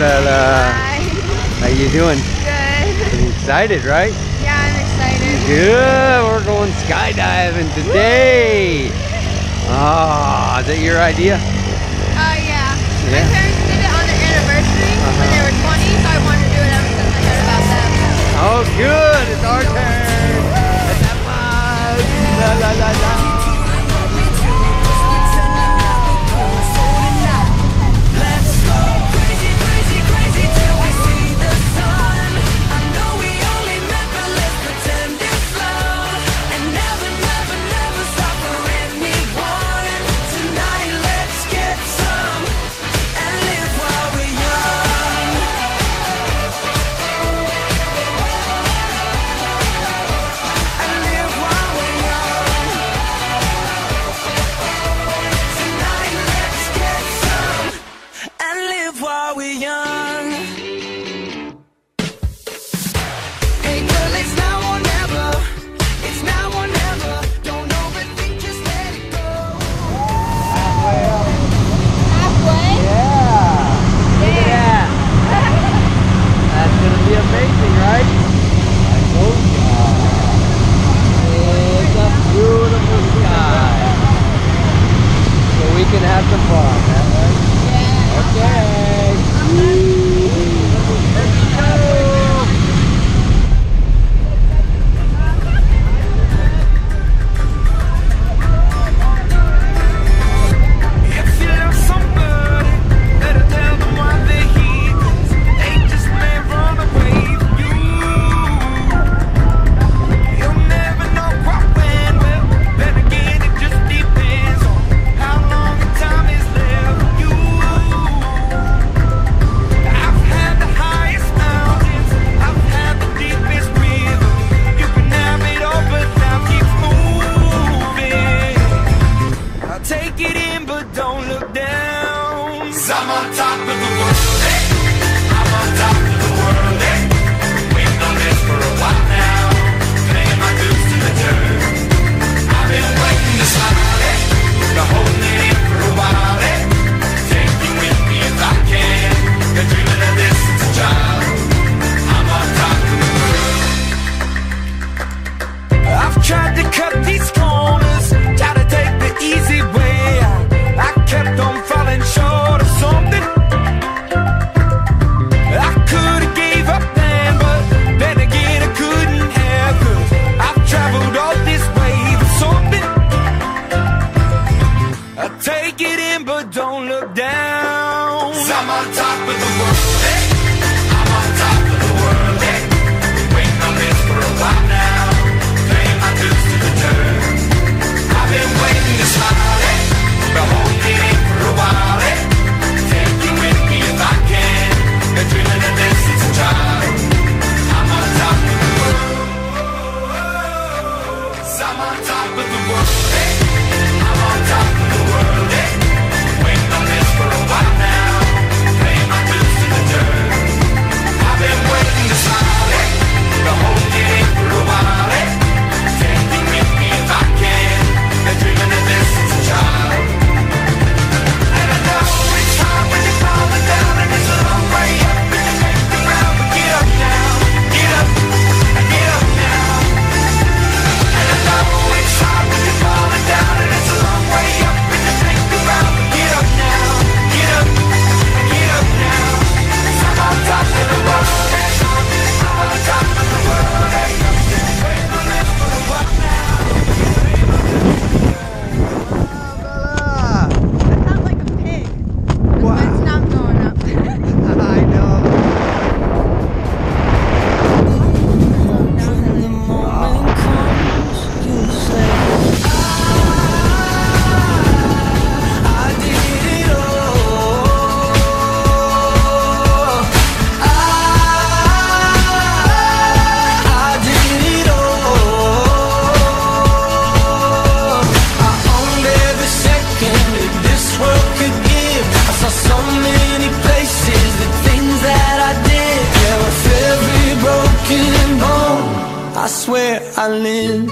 Isabella. Hi. How you doing? Good. You're excited, right? Yeah, I'm excited. Good. We're going skydiving today. Ah, oh, is that your idea? Oh yeah. My parents did it on their anniversary when they were 20, so I wanted to do it ever since I heard about them. Oh, good. It's our turn. La la la la. I lived.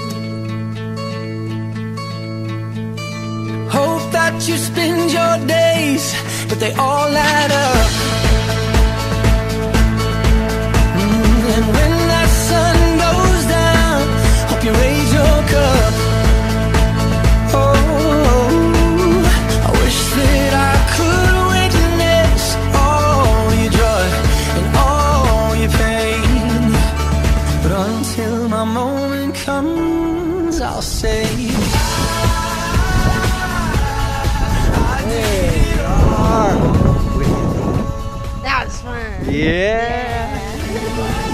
Hope that you spend your days, but they all add up. And when that sun goes down, hope you raise your cup. Oh, I wish that I could witness all your joy and all your pain, but until my moment comes, I'll say that was fun. Yeah.